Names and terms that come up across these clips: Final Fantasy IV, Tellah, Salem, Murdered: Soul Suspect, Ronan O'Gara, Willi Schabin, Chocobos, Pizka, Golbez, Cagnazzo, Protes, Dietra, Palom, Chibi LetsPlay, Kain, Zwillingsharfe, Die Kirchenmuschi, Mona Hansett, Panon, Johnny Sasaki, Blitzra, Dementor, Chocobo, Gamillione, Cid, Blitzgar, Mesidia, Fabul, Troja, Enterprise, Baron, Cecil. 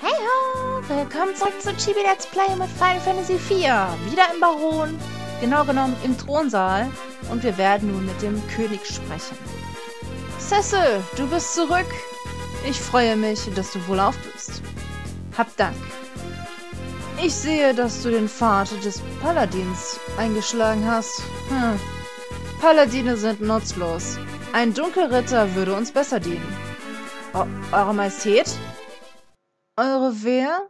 Hey ho! Willkommen zurück zu Chibi Let's Play mit Final Fantasy IV. Wieder im Baron, genau genommen im Thronsaal. Und wir werden nun mit dem König sprechen. Cecil, du bist zurück. Ich freue mich, dass du wohlauf bist. Hab Dank. Ich sehe, dass du den Pfad des Paladins eingeschlagen hast. Paladine sind nutzlos. Ein Dunkelritter würde uns besser dienen. Eure Majestät? Eure wer?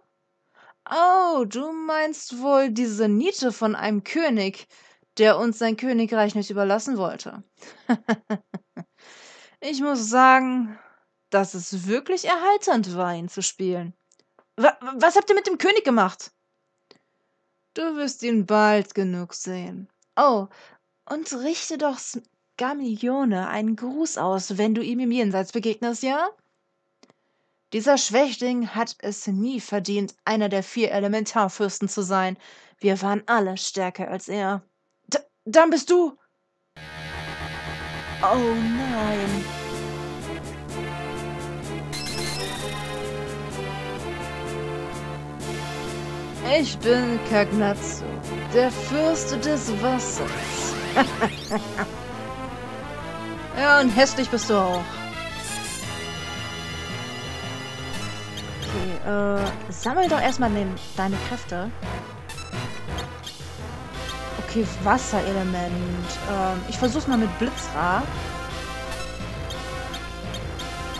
Oh, du meinst wohl diese Niete von einem König, der uns sein Königreich nicht überlassen wollte. Ich muss sagen, dass es wirklich erheiternd war, ihn zu spielen. Was habt ihr mit dem König gemacht? Du wirst ihn bald genug sehen. Oh, und richte doch Gamillione einen Gruß aus, wenn du ihm im Jenseits begegnest, ja? Dieser Schwächling hat es nie verdient, einer der 4 Elementarfürsten zu sein. Wir waren alle stärker als er. Dann bist du... Oh nein... Ich bin Cagnazzo, der Fürst des Wassers. Ja, und hässlich bist du auch. Okay, sammel doch erstmal deine Kräfte. Okay, Wasserelement. Ich versuch's mal mit Blitzra.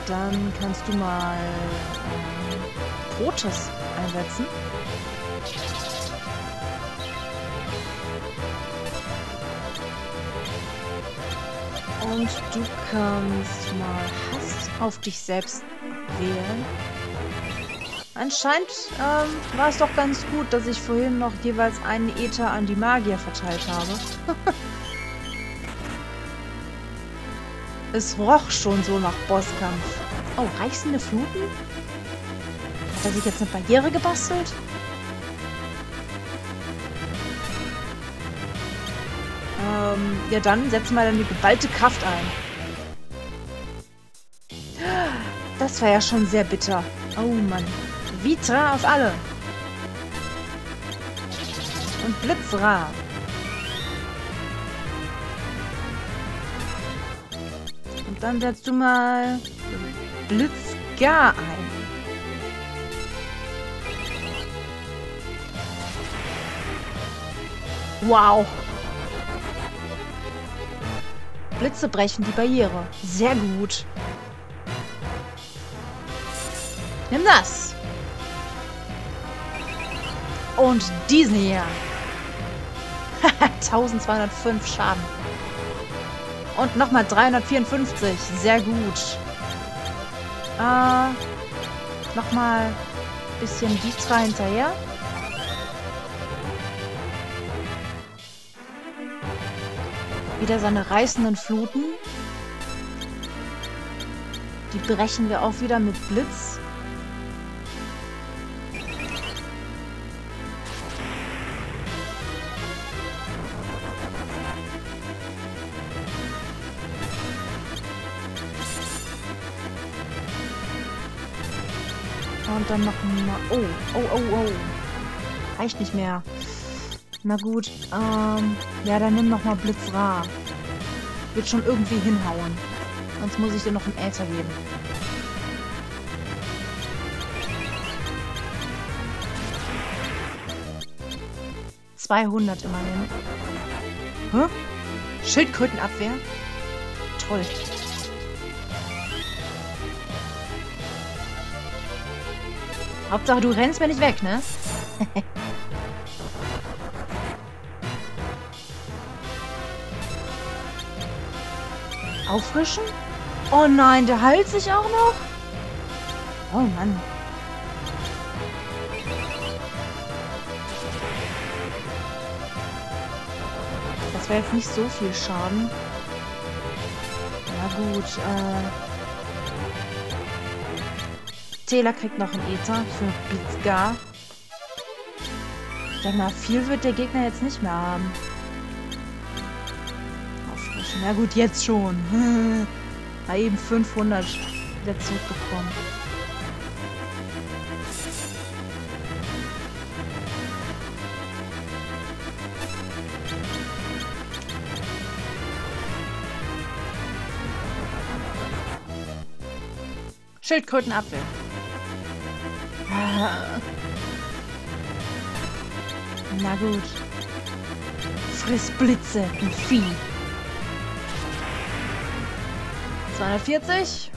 Dann kannst du mal Protes einsetzen. Und du kannst mal Hass auf dich selbst wählen. Anscheinend war es doch ganz gut, dass ich vorhin noch jeweils einen Äther an die Magier verteilt habe. Es roch schon so nach Bosskampf. Oh, reißende Fluten? Hat er sich jetzt eine Barriere gebastelt? Ja, dann setzen wir dann die geballte Kraft ein. Das war ja schon sehr bitter. Oh Mann. Dietra auf alle. Und Blitzra. Und dann setzt du mal Blitzgar ein. Wow. Blitze brechen die Barriere. Sehr gut. Nimm das. Und diesen hier. 1205 Schaden. Und nochmal 354. Sehr gut. Nochmal ein bisschen Dietra hinterher. Wieder seine reißenden Fluten. Die brechen wir auch wieder mit Blitz. Und dann noch mal... Oh, oh, oh, oh. Reicht nicht mehr. Na gut, ja, dann nimm nochmal Blitzra. Wird schon irgendwie hinhauen. Sonst muss ich dir noch einen Äther geben. $200 immerhin. Hä? Schildkrötenabwehr? Toll. Hauptsache, du rennst mir nicht weg, ne? Auffrischen? Oh nein, der heilt sich auch noch? Oh Mann. Das wäre jetzt nicht so viel Schaden. Na gut, Tellah kriegt noch einen Äther für Pizka. Sag mal, viel wird der Gegner jetzt nicht mehr haben. Na gut, jetzt schon. Mal eben 500 dazu bekommen. Schildkrötenapfel. Na gut. Friss Blitze, du Vieh. 240.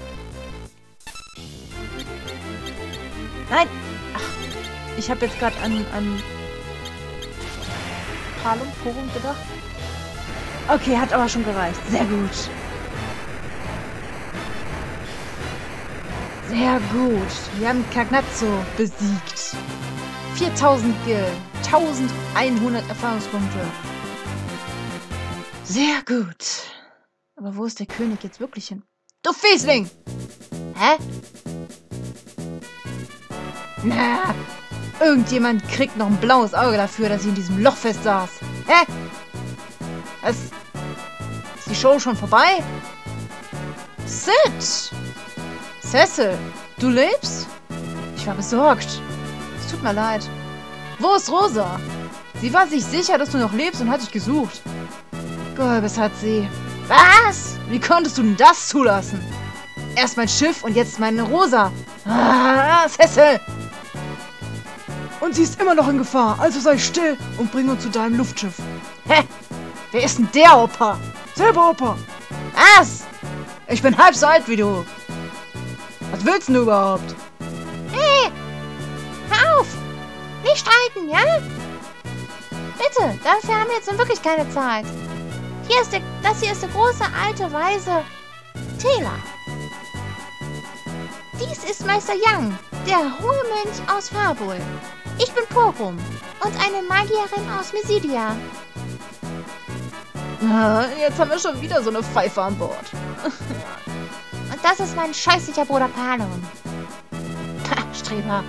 Nein! Ach, ich habe jetzt gerade an Palom, Porom gedacht. Okay, hat aber schon gereicht. Sehr gut. Sehr gut. Wir haben Cagnazzo besiegt. 4000 Gil. 1100 Erfahrungspunkte. Sehr gut. Aber wo ist der König jetzt wirklich hin? Du Fiesling! Hä? Na, irgendjemand kriegt noch ein blaues Auge dafür, dass ich in diesem Loch fest saß. Hä? Was? Ist die Show schon vorbei? Cid! Cecil, du lebst? Ich war besorgt. Es tut mir leid. Wo ist Rosa? Sie war sich sicher, dass du noch lebst und hat dich gesucht. Golbez hat sie... Was? Wie konntest du denn das zulassen? Erst mein Schiff und jetzt meine Rosa. Ah, Cecil! Und sie ist immer noch in Gefahr, also sei still und bring uns zu deinem Luftschiff. Hä? Wer ist denn der Opa? Selber Opa! Was? Ich bin halb so alt wie du. Was willst du überhaupt? Hey! Hör auf! Nicht streiten, ja? Bitte, dafür haben wir jetzt nun wirklich keine Zeit. Hier ist das hier ist der große, alte, weise Tellah. Dies ist Meister Yang, der hohe Mönch aus Fabul. Ich bin Porom und eine Magierin aus Mesidia. Jetzt haben wir schon wieder so eine Pfeife an Bord. Und das ist mein scheißlicher Bruder Panon. Ha, Streber.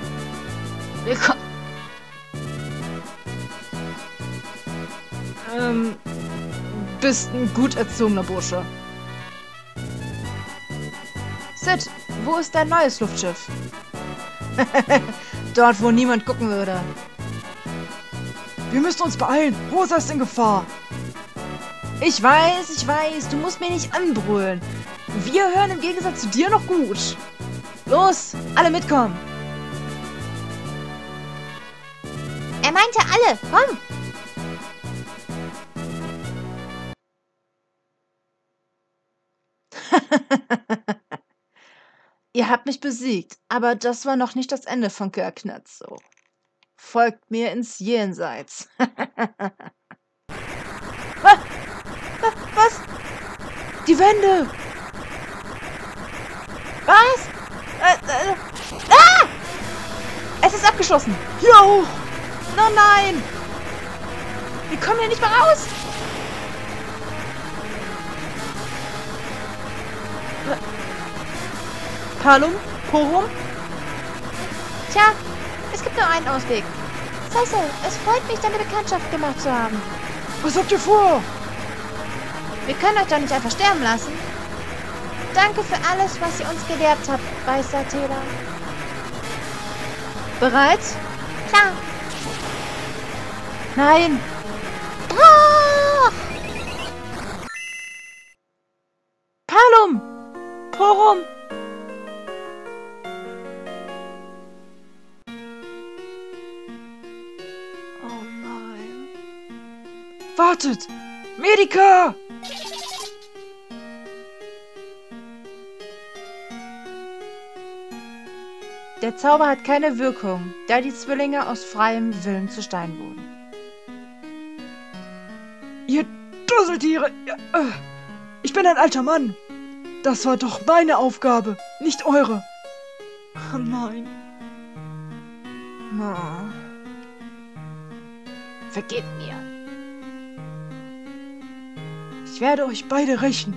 Willkommen. Bist ein gut erzogener Bursche. Cid, wo ist dein neues Luftschiff? Dort, wo niemand gucken würde. Wir müssen uns beeilen. Rosa ist in Gefahr. Ich weiß, du musst mir nicht anbrüllen. Wir hören im Gegensatz zu dir noch gut. Los, alle mitkommen. Er meinte alle, komm. Ihr habt mich besiegt, aber das war noch nicht das Ende von Cagnazzo. Folgt mir ins Jenseits. Was? Die Wände! Was? Es ist abgeschlossen! Hier hoch! No, nein! Wir kommen hier nicht mehr raus! Palom? Porom? Tja, es gibt nur einen Ausweg. Cecil, es freut mich, deine Bekanntschaft gemacht zu haben. Was habt ihr vor? Wir können euch doch nicht einfach sterben lassen. Danke für alles, was ihr uns gelehrt habt, weißer Tellah. Bereit? Klar. Nein. Ah! Palom! Porom! Oh nein. Wartet! Medica! Der Zauber hat keine Wirkung, da die Zwillinge aus freiem Willen zu Stein wurden. Ihr Dusseltiere! Ich bin ein alter Mann! Das war doch meine Aufgabe, nicht eure! Oh nein. Na. Vergebt mir. Ich werde euch beide rächen.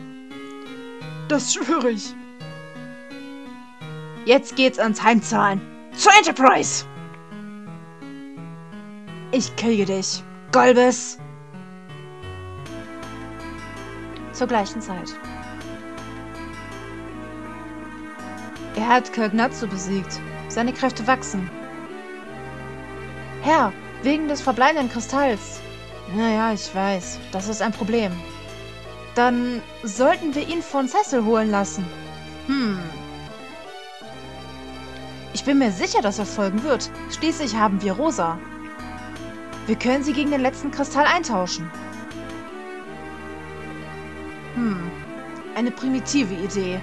Das schwöre ich. Jetzt geht's ans Heimzahlen. Zur Enterprise! Ich kriege dich, Golbez! Zur gleichen Zeit. Er hat Cagnazzo besiegt. Seine Kräfte wachsen. Herr, wegen des verbleibenden Kristalls. Naja, ich weiß. Das ist ein Problem. Dann sollten wir ihn von Cecil holen lassen. Ich bin mir sicher, dass er folgen wird. Schließlich haben wir Rosa. Wir können sie gegen den letzten Kristall eintauschen. Eine primitive Idee,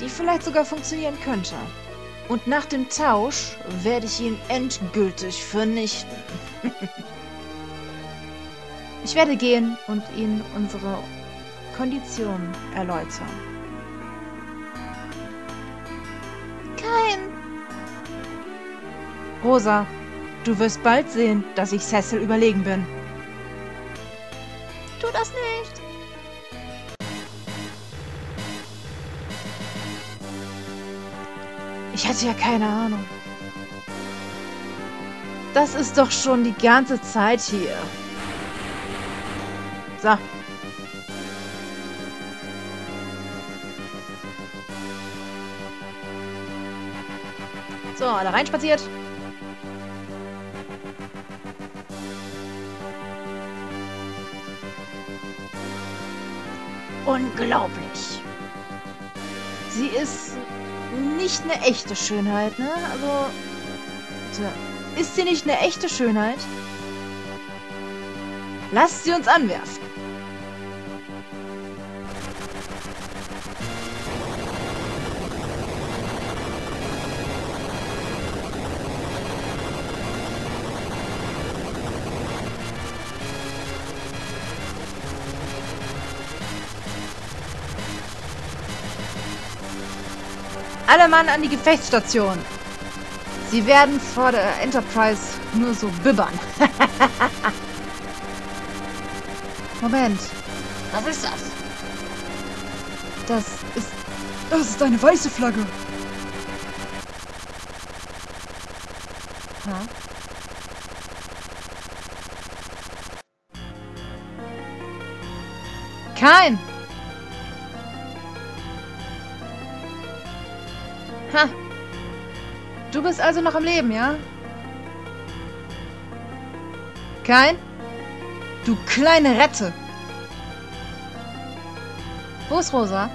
die vielleicht sogar funktionieren könnte. Und nach dem Tausch werde ich ihn endgültig vernichten. Ich werde gehen und Ihnen unsere Konditionen erläutern. Kain! Rosa, du wirst bald sehen, dass ich Cecil überlegen bin. Tu das nicht! Ich hatte ja keine Ahnung. Das ist doch schon die ganze Zeit hier. So. So, alle reinspaziert. Unglaublich. Sie ist nicht eine echte Schönheit, ne? Also, tja. Ist sie nicht eine echte Schönheit? Lasst sie uns anwerfen. Alle Mann an die Gefechtsstation. Sie werden vor der Enterprise nur so bibbern. Moment. Was ist das? Das ist eine weiße Flagge. Kain! Ha! Du bist also noch am Leben, ja? Kain? Du kleine Ratte! Wo ist Rosa?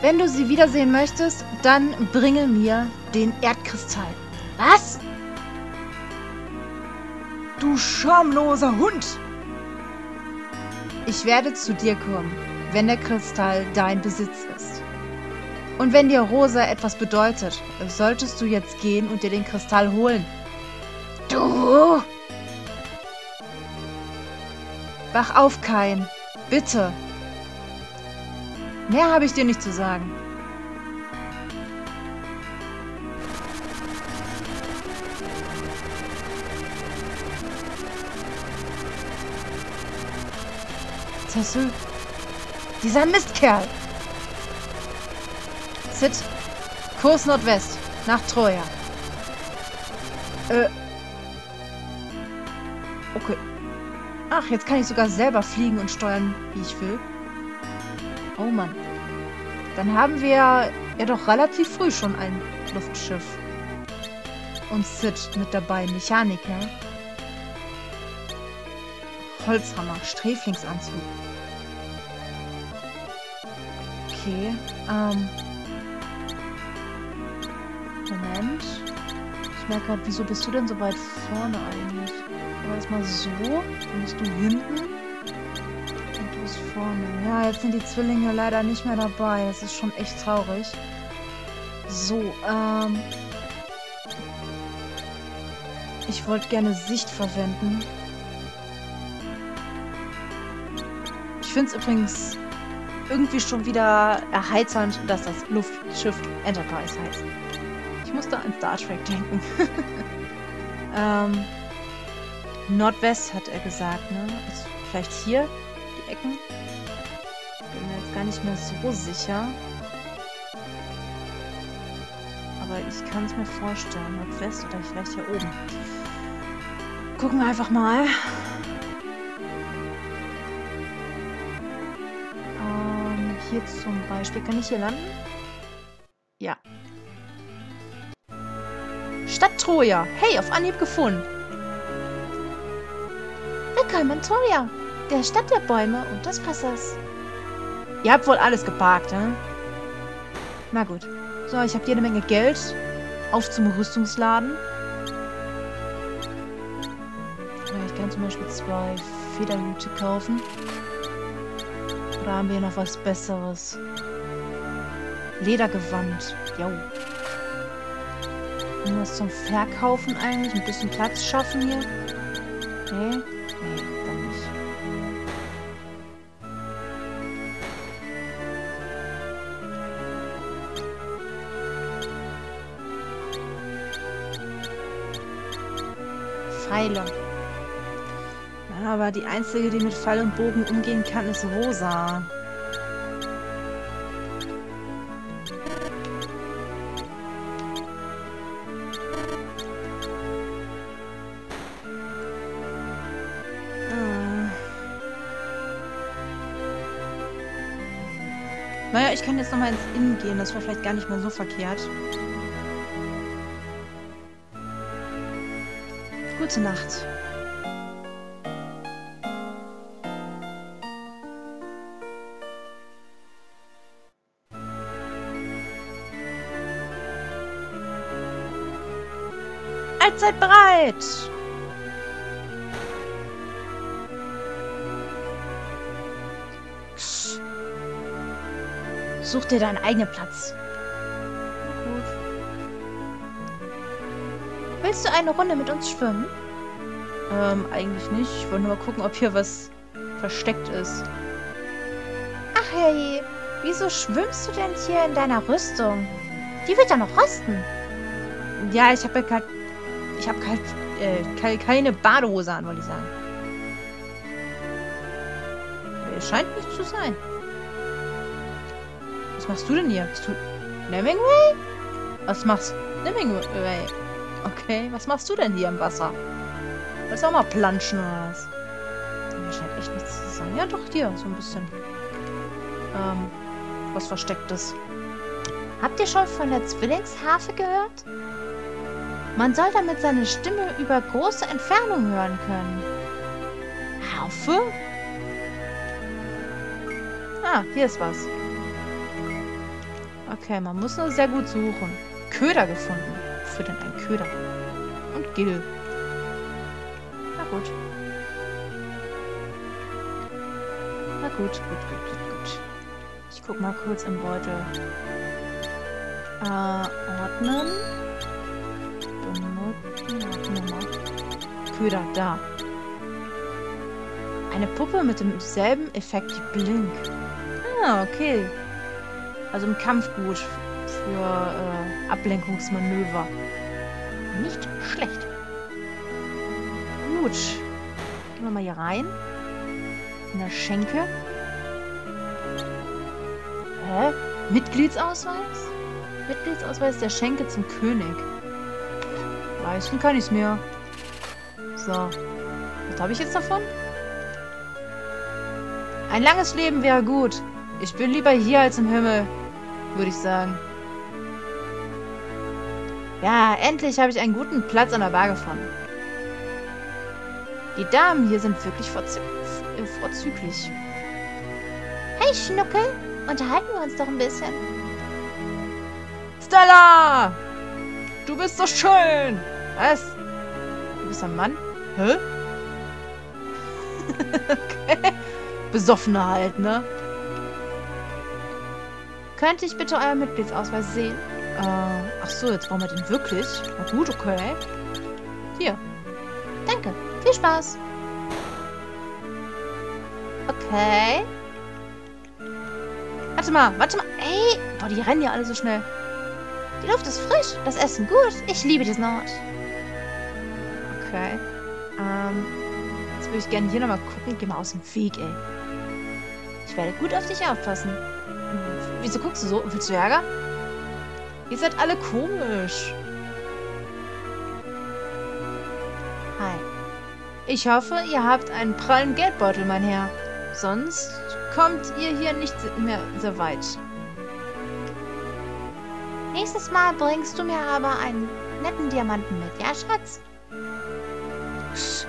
Wenn du sie wiedersehen möchtest, dann bringe mir den Erdkristall. Was? Du schamloser Hund! Ich werde zu dir kommen, wenn der Kristall dein Besitz ist. Und wenn dir Rosa etwas bedeutet, solltest du jetzt gehen und dir den Kristall holen. Du! Wach auf, Kain. Bitte. Mehr habe ich dir nicht zu sagen. Cecil. Dieser Mistkerl. Cid, Kurs Nordwest, nach Troja. Okay. Ach, jetzt kann ich sogar selber fliegen und steuern, wie ich will. Oh Mann. Dann haben wir ja doch relativ früh schon ein Luftschiff. Und Cid mit dabei, Mechaniker. Holzhammer, Sträflingsanzug. Okay, Moment. Ich merke gerade, wieso bist du denn so weit vorne eigentlich? Aber erstmal so, dann bist du hinten und du bist vorne. Ja, jetzt sind die Zwillinge leider nicht mehr dabei. Das ist schon echt traurig. So, ich wollte gerne Sicht verwenden. Ich finde es übrigens irgendwie schon wieder erheiternd, dass das Luftschiff Enterprise heißt. Ich musste an Star Trek denken. Nordwest hat er gesagt, ne? Also vielleicht hier, die Ecken. Bin mir jetzt gar nicht mehr so sicher. Aber ich kann es mir vorstellen. Nordwest oder vielleicht hier oben. Gucken wir einfach mal. Hier zum Beispiel. Kann ich hier landen? Ja. Stadt Troja. Hey, auf Anhieb gefunden. Willkommen in Troja, der Stadt der Bäume und des Wassers. Ihr habt wohl alles geparkt, ne? Na gut. So, ich habe jede Menge Geld. Auf zum Rüstungsladen. Ich kann zum Beispiel 2 Federhüte kaufen. Oder haben wir noch was Besseres? Ledergewand. Jo. Irgendwas zum Verkaufen eigentlich. Ein bisschen Platz schaffen hier. Nee. Nee, dann nicht. Pfeile. Ja, aber die einzige, die mit Pfeil und Bogen umgehen kann, ist Rosa. Naja, ich kann jetzt nochmal ins Innen gehen. Das war vielleicht gar nicht mal so verkehrt. Gute Nacht. Allzeit bereit! Such dir deinen eigenen Platz. Gut. Willst du eine Runde mit uns schwimmen? Eigentlich nicht. Ich wollte nur mal gucken, ob hier was versteckt ist. Ach hey, wieso schwimmst du denn hier in deiner Rüstung? Die wird ja noch rosten. Ja, ich habe ja gerade... Ich habe keine Badehose an, wollte ich sagen. Scheint nicht zu sein. Was machst du denn hier? Bist du Hemingway? Was machst du? Hemingway. Okay, was machst du denn hier im Wasser? Willst du auch mal planschen oder was? Mir scheint echt nichts zu sein. Ja, doch, hier, so ein bisschen. Was Verstecktes. Habt ihr schon von der Zwillingsharfe gehört? Man soll damit seine Stimme über große Entfernung hören können. Harfe? Ah, hier ist was. Okay, man muss nur sehr gut suchen. Köder gefunden. Wofür denn ein Köder? Und Gil. Na gut. Na gut, gut. Ich guck mal kurz im Beutel. Ordnen. Köder, da. Eine Puppe mit demselben Effekt wie Blink. Ah, okay. Also im Kampf gut für Ablenkungsmanöver. Nicht schlecht. Gut. Gehen wir mal hier rein. In der Schenke. Hä? Mitgliedsausweis? Mitgliedsausweis der Schenke zum König. Leisten kann ich es mir. So. Was habe ich jetzt davon? Ein langes Leben wäre gut. Ich bin lieber hier als im Himmel, würde ich sagen. Ja, endlich habe ich einen guten Platz an der Bar gefunden. Die Damen hier sind wirklich vorzüglich. Hey, Schnuckel. Unterhalten wir uns doch ein bisschen. Stella! Du bist so schön! Was? Du bist ein Mann? Hä? Okay. Besoffener halt, ne? Könnte ich bitte euren Mitgliedsausweis sehen? Ach so, jetzt brauchen wir den wirklich. Na gut, okay. Hier. Danke. Viel Spaß. Okay. Warte mal. Ey! Boah, die rennen ja alle so schnell. Die Luft ist frisch, das Essen gut. Ich liebe diesen Ort. Okay. Jetzt würde ich gerne hier nochmal gucken. Geh mal aus dem Weg, ey. Ich werde gut auf dich aufpassen. Wieso guckst du so? Willst du Ärger? Ihr seid alle komisch. Hi. Ich hoffe, ihr habt einen prallen Geldbeutel, mein Herr. Sonst kommt ihr hier nicht mehr so weit. Nächstes Mal bringst du mir aber einen netten Diamanten mit, ja, Schatz? Psst.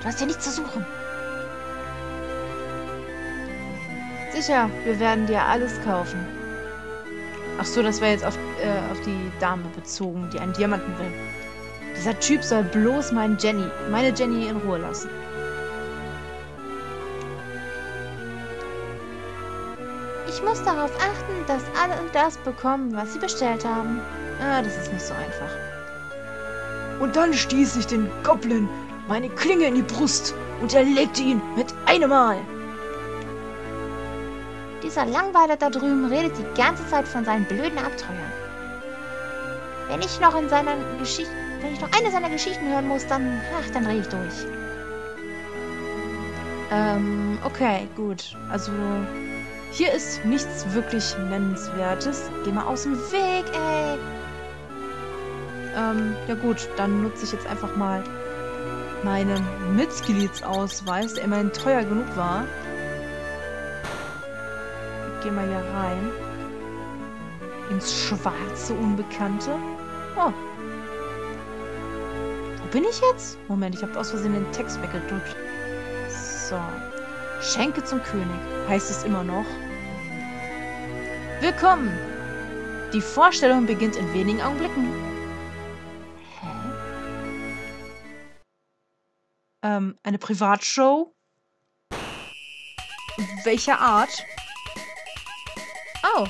Du hast ja nichts zu suchen. Sicher, wir werden dir alles kaufen. Ach so, das wäre jetzt auf die Dame bezogen, die einen Diamanten will. Dieser Typ soll bloß meine Jenny in Ruhe lassen. Ich muss darauf achten, dass alle das bekommen, was sie bestellt haben. Ah, das ist nicht so einfach. Und dann stieß ich den Goblin meine Klinge in die Brust und erlegte ihn mit einem Mal. Dieser Langweiler da drüben redet die ganze Zeit von seinen blöden Abenteuern. Wenn ich noch eine seiner Geschichten hören muss, dann, ach, dann drehe ich durch. Okay, gut. Also, hier ist nichts wirklich Nennenswertes. Geh mal aus dem Weg, ey! Ja gut, dann nutze ich jetzt einfach mal meinen Mitgliedsausweis, der immerhin teuer genug war. Geh mal hier rein. Ins schwarze Unbekannte. Oh. Wo bin ich jetzt? Moment, ich habe aus Versehen den Text weggedrückt. So. Schenke zum König, heißt es immer noch. Willkommen! Die Vorstellung beginnt in wenigen Augenblicken. Hä? Eine Privatshow? Welcher Art? Oh!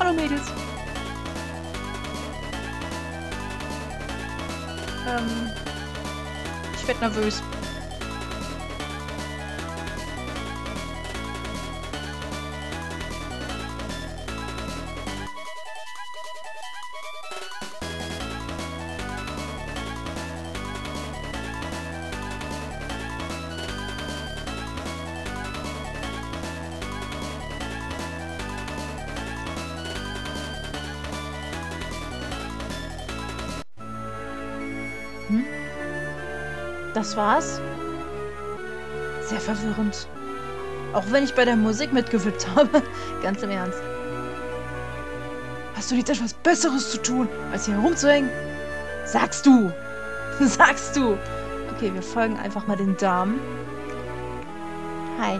Hallo Mädels. Ich werd nervös. Das war's. Sehr verwirrend. Auch wenn ich bei der Musik mitgewippt habe. Ganz im Ernst. Hast du nicht etwas Besseres zu tun, als hier herumzuhängen? Sagst du! Sagst du! Okay, wir folgen einfach mal den Damen. Hi.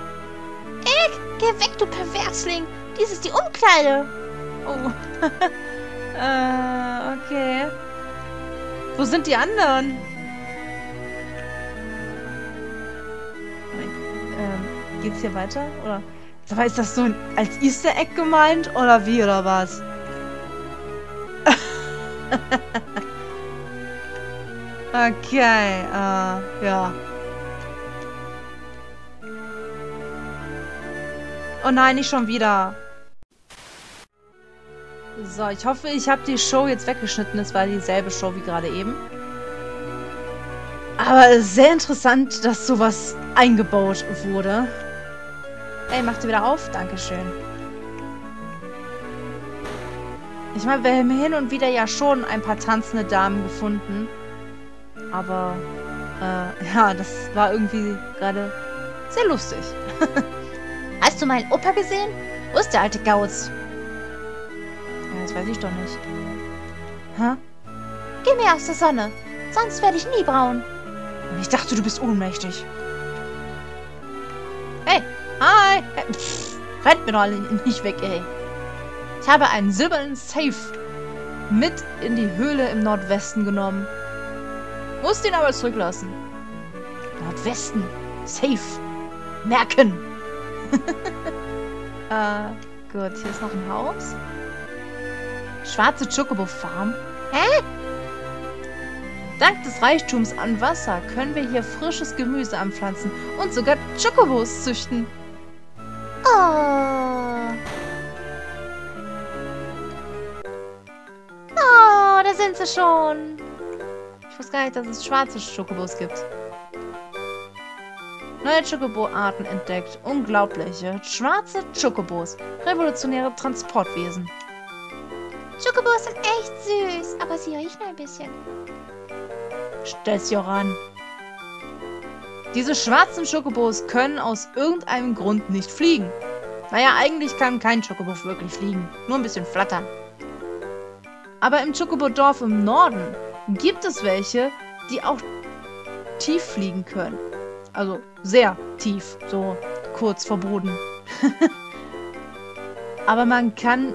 Eck! Geh weg, du Perversling! Dies ist die Umkleide! Oh. Okay. Wo sind die anderen? Geht's hier weiter? Oder? Aber ist das so als Easter Egg gemeint? Oder wie? Oder was? Okay, ja. Oh nein, nicht schon wieder. So, ich hoffe, ich habe die Show jetzt weggeschnitten. Es war dieselbe Show wie gerade eben. Aber sehr interessant, dass sowas eingebaut wurde. Ey, mach die wieder auf. Dankeschön. Ich meine, wir haben hin und wieder ja schon ein paar tanzende Damen gefunden. Aber, ja, das war irgendwie gerade sehr lustig. Hast du meinen Opa gesehen? Wo ist der alte Gauss? Ja, das weiß ich doch nicht. Hä? Geh mir aus der Sonne. Sonst werde ich nie braun. Ich dachte, du bist ohnmächtig. Hey! Hi! Pff, rennt mir doch alle nicht weg, ey. Ich habe einen silbernen Safe mit in die Höhle im Nordwesten genommen. Muss den aber zurücklassen. Nordwesten. Safe. Merken. Gut, hier ist noch ein Haus. Schwarze Chocobo-Farm. Hä? Dank des Reichtums an Wasser können wir hier frisches Gemüse anpflanzen und sogar Chocobos züchten. Oh. Oh, da sind sie schon. Ich wusste gar nicht, dass es schwarze Chocobos gibt. neue Chocobo-Arten entdeckt. Unglaubliche. Schwarze Chocobos. Revolutionäre Transportwesen. Chocobos sind echt süß, aber sie riechen ein bisschen. Stell's dir ran. Diese schwarzen Chocobos können aus irgendeinem Grund nicht fliegen. Naja, eigentlich kann kein Chocobo wirklich fliegen. Nur ein bisschen flattern. Aber im Chocobo-Dorf im Norden gibt es welche, die auch tief fliegen können. Also sehr tief, so kurz vor Boden. Aber man kann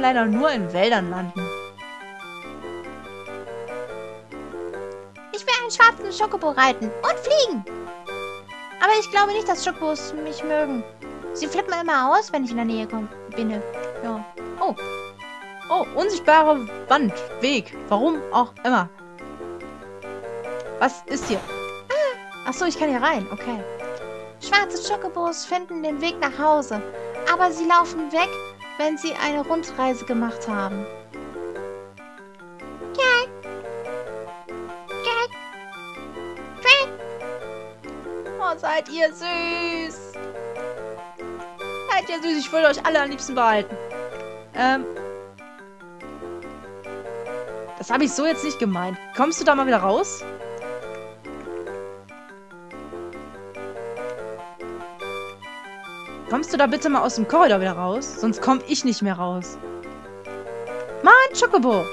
leider nur in Wäldern landen. Ich will einen schwarzen Chocobo reiten und fliegen. Aber ich glaube nicht, dass Chocobos mich mögen. Sie flippen immer aus, wenn ich in der Nähe bin. Ja. Oh. Oh, unsichtbare Wand, Weg. Warum auch immer. Was ist hier? Achso, ich kann hier rein. Okay. Schwarze Chocobos finden den Weg nach Hause. Aber sie laufen weg, wenn sie eine Rundreise gemacht haben. Oh, seid ihr süß. Seid ihr süß. Ich würde euch alle am liebsten behalten. Das habe ich so jetzt nicht gemeint. Kommst du da mal wieder raus? Kommst du da bitte mal aus dem Korridor wieder raus? Sonst komme ich nicht mehr raus. Mann, Chocobo!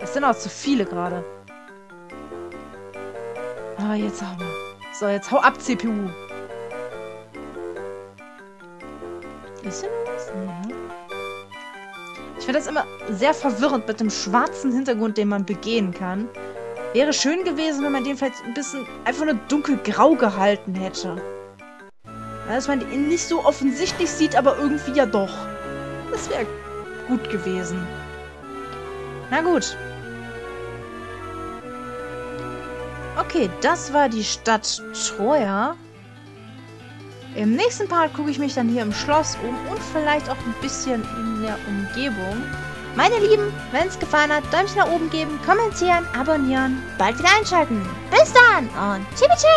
Das sind auch zu viele gerade. Oh, jetzt hau mal. So, jetzt hau ab, CPU. Ist denn was? Ja. Ich finde das immer sehr verwirrend mit dem schwarzen Hintergrund, den man begehen kann. Wäre schön gewesen, wenn man den vielleicht ein bisschen einfach nur dunkelgrau gehalten hätte. Dass man ihn nicht so offensichtlich sieht, aber irgendwie ja doch. Das wäre gut gewesen. Na gut. Okay, das war die Stadt Troja. Im nächsten Part gucke ich mich dann hier im Schloss um und vielleicht auch ein bisschen in der Umgebung. Meine Lieben, wenn es gefallen hat, Däumchen nach oben geben, kommentieren, abonnieren, bald wieder einschalten. Bis dann und tschüss.